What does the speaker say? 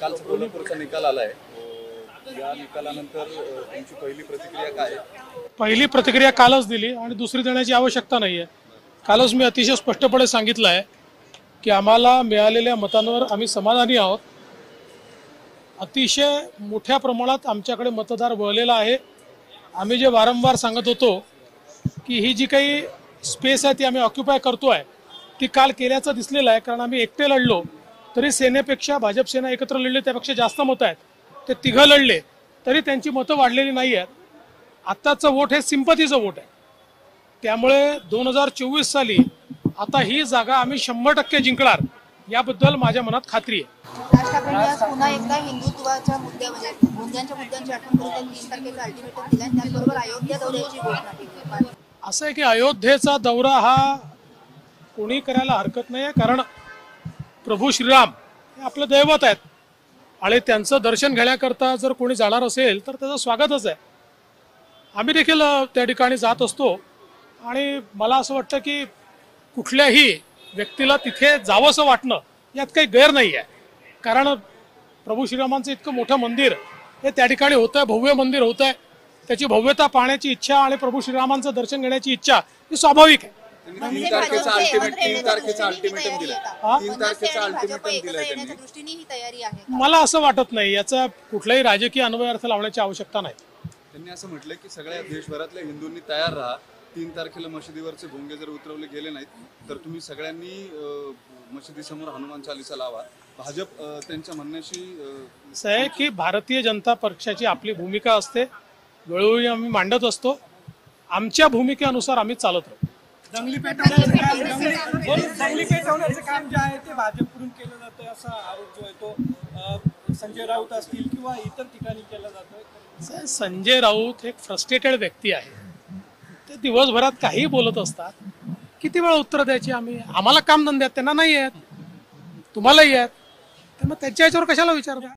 कालचा कोल्हापूरचा निकाल आलाय, या निकालानंतर तुमची पहिली प्रतिक्रिया काय आहे? पहिली प्रतिक्रिया कालच दिली आणि दुसरी देण्याची आवश्यकता नाहीये। कालच मी अतिशय स्पष्टपणे सांगितलं आहे की आम्हाला मिळालेल्या मतांवर आम्ही समाधानी आहोत। अतिशय मोठ्या प्रमाणात आमच्याकडे मतदार वळलेला आहे। आम्ही जे वारंवार सांगत होतो की ही जी काही स्पेस आहे ती आम्ही ऑक्युपाय करतोय, ती काल केल्याचं दिसलेलं आहे। कारण आम्ही एकटे लढलो तरी सेनेपेक्षा भाजप सेना एकत्र लढली त्यापेक्षा जास्त मतं आहेत। ते तिघं लढले तरी त्यांची मतं वाढलेली नाही आहेत। आत्ताचं वोट हे सिंपथीचं वोट आहे, त्यामुळे 2024 साली आता ही जागा आम्ही 100% जिंकणार याबद्दल माझ्या मनात खात्री आहे। राष्ट्रपतींनी पुन्हा एकदा हिंदुत्वाच्या मुद्द्यामध्ये गोंधळाच्या मुद्द्यांची आठवण करून 3 तारखेचा अल्टिमेटम दिला, त्याचबरोबर अयोध्या दौऱ्याची घोषणा केली। असं आहे की अयोध्येचा दौरा हा कोणी करायला हरकत नाही, कारण प्रभू श्रीराम हे आपलं दैवत आहेत आणि त्यांचं दर्शन घेण्याकरता जर कोणी जाणार असेल तर त्याचं स्वागतच आहे। आम्ही देखील त्या ठिकाणी जात असतो आणि मला असं वाटतं की कुठल्याही व्यक्तीला तिथे जावंसं वाटणं यात काही गैर नाही आहे, कारण प्रभू श्रीरामांचं इतकं मोठं मंदिर हे त्या ठिकाणी होतं आहे, भव्य मंदिर होतं आहे। त्याची भव्यता पाहण्याची इच्छा आणि प्रभू श्रीरामांचं दर्शन घेण्याची इच्छा ही स्वाभाविक आहे। 3 तारखेचा अल्टिमेटम दिला दृष्टीने ही तयारी आहे, मला असं वाटत नाही याचा कुठलाही राजकीय अन्वय अर्थ लावण्याची आवश्यकता नाही। त्यांनी असं म्हटलं की सगळ्या देशभरातल्या हिंदूंनी तयार राहा, 3 तारखेला मशिदीवरचे भोंगे जर उतरवले गेले नाहीत तर तुम्ही सगळ्यांनी मशिदीसमोर हनुमान चालीसा लावा। भाजप त्यांच्या म्हणण्याशी सह की भारतीय जनता पक्षाची आपली भूमिका असते, वेळोवेळी आम्ही मांडत असतो, आमच्या भूमिकेनुसार आम्ही चालत राहतो। दंगली पेटवण्याचं काम जे आहे ते भाजपकडून केलं जातं असा आरोप जो आहे तो संजय राऊत असतील किंवा इतर ठिकाणी केला जातो। संजय राऊत एक फ्रस्ट्रेटेड व्यक्ती आहे, ते दिवसभरात काही बोलत असतात। किती वेळा उत्तर द्यायची आम्ही? आम्हाला कामधंद्यात त्यांना नाही आहेत, तुम्हालाही आहेत, त्यामुळे त्यांच्या याच्यावर कशाला विचारता।